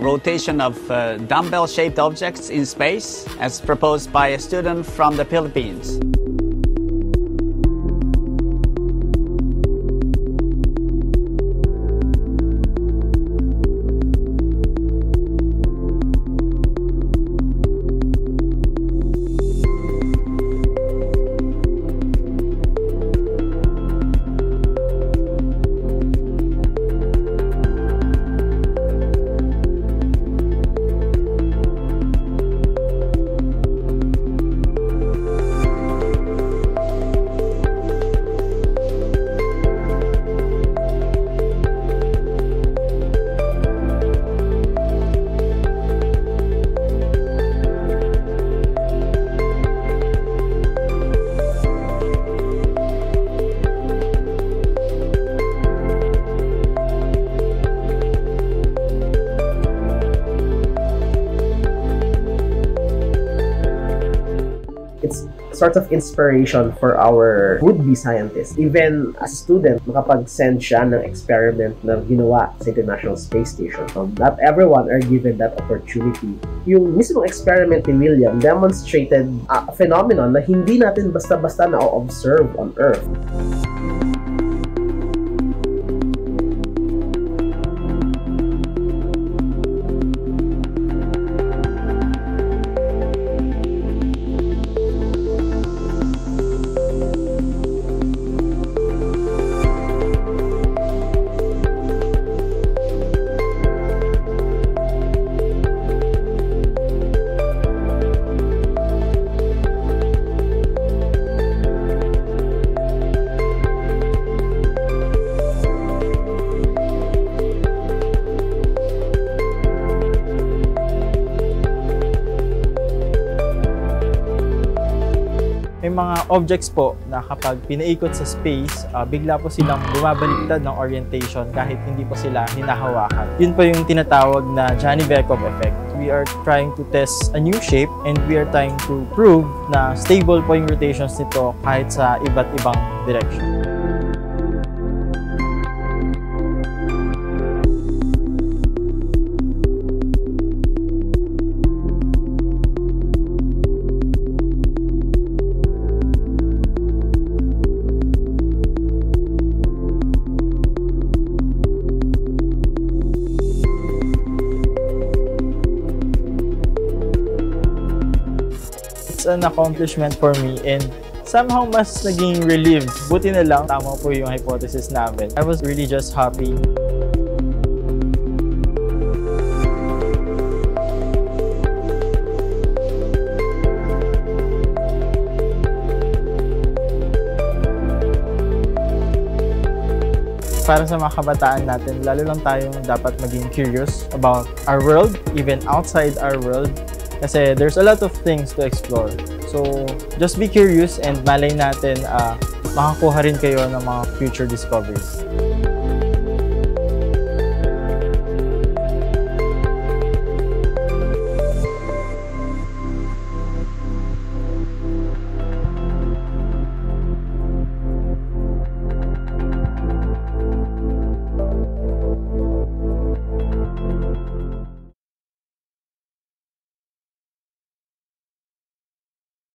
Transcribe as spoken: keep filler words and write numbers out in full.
Rotation of uh, dumbbell-shaped objects in space, as proposed by a student from the Philippines. It's sort of inspiration for our would-be scientists. Even as a student, makapag-send siya ng experiment na ginawa sa International Space Station. Um, not everyone are given that opportunity. Yung mismong experiment ni William demonstrated a phenomenon na hindi natin basta-basta na-observe on Earth. May mga objects po na kapag pinaikot sa space, uh, bigla po silang bumabaliktad ng orientation kahit hindi po sila hinahawakan. Yun po yung tinatawag na Johnny Beckham effect. We are trying to test a new shape and we are trying to prove na stable po yung rotations nito kahit sa iba't ibang direction. An accomplishment for me and somehow mas naging relieved. Buti na lang, tama po yung hypothesis namin. I was really just happy. Para sa mga kabataan natin, lalo lang tayong dapat maging curious about our world, even outside our world. Kasi there's a lot of things to explore. So, just be curious and malay natin uh, makakuha rin kayo ng mga future discoveries.